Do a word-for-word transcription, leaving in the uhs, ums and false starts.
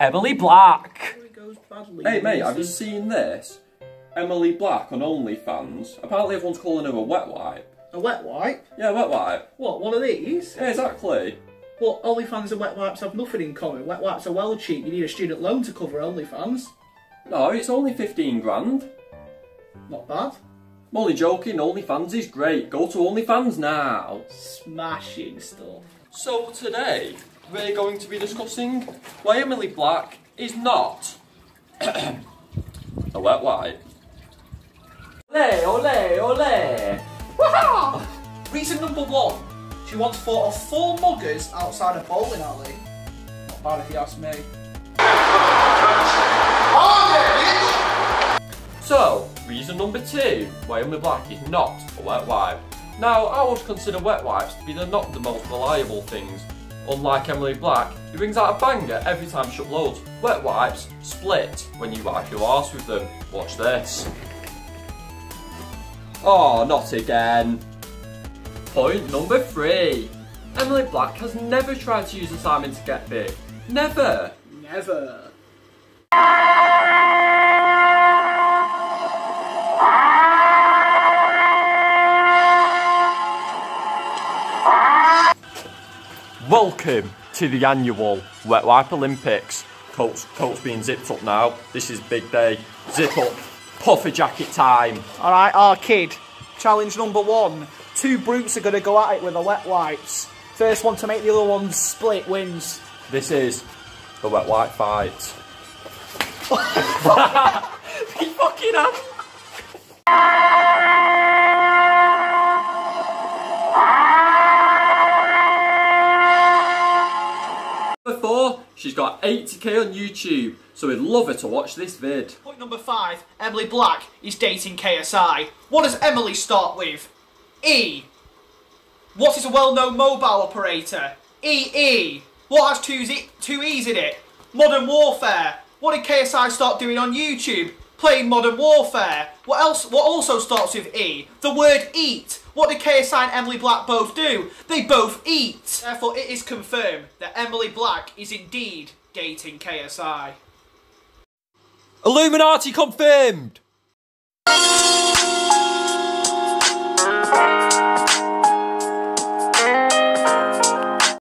Emily Black. Hey mate, have you seen this? Emily Black on OnlyFans. Apparently everyone's calling her a wet wipe. A wet wipe? Yeah, a wet wipe. What, one of these? Yeah, exactly. Well, OnlyFans and wet wipes have nothing in common. Wet wipes are well cheap. You need a student loan to cover OnlyFans. No, it's only fifteen grand. Not bad. I'm only joking, OnlyFans is great. Go to OnlyFans now. Smashing stuff. So today, we're going to be discussing why Emily Black is not a wet wipe. Olé, olé, olé. Woohoo! Reason number one. She once fought off four muggers outside a bowling alley. Not bad if you ask me. So, reason number two why Emily Black is not a wet wipe. Now, I always consider wet wipes to be the not the most reliable things. Unlike Emily Black, who brings out a banger every time she uploads. Wet wipes split when you wipe your arse with them. Watch this. Oh, not again. Point number three. Emily Black has never tried to use a Simon to get big. Never. Never. Welcome to the annual Wet Wipe Olympics. Coats, coats being zipped up now. This is big day. Zip up. Puffer jacket time. All right, our kid. Challenge number one. Two brutes are going to go at it with the wet wipes. First one to make the other one split wins. This is the wet wipe fight. He fucking has. Number four, she's got eighty K on YouTube, so we'd love her to watch this vid. Point number five, Emily Black is dating K S I. What does Emily start with? E. What is a well-known mobile operator? E E. What has two, Z two E's in it? Modern Warfare. What did K S I start doing on YouTube? Playing Modern Warfare. What else? What also starts with E? The word eat. What did K S I and Emily Black both do? They both eat. Therefore, it is confirmed that Emily Black is indeed dating K S I. Illuminati confirmed!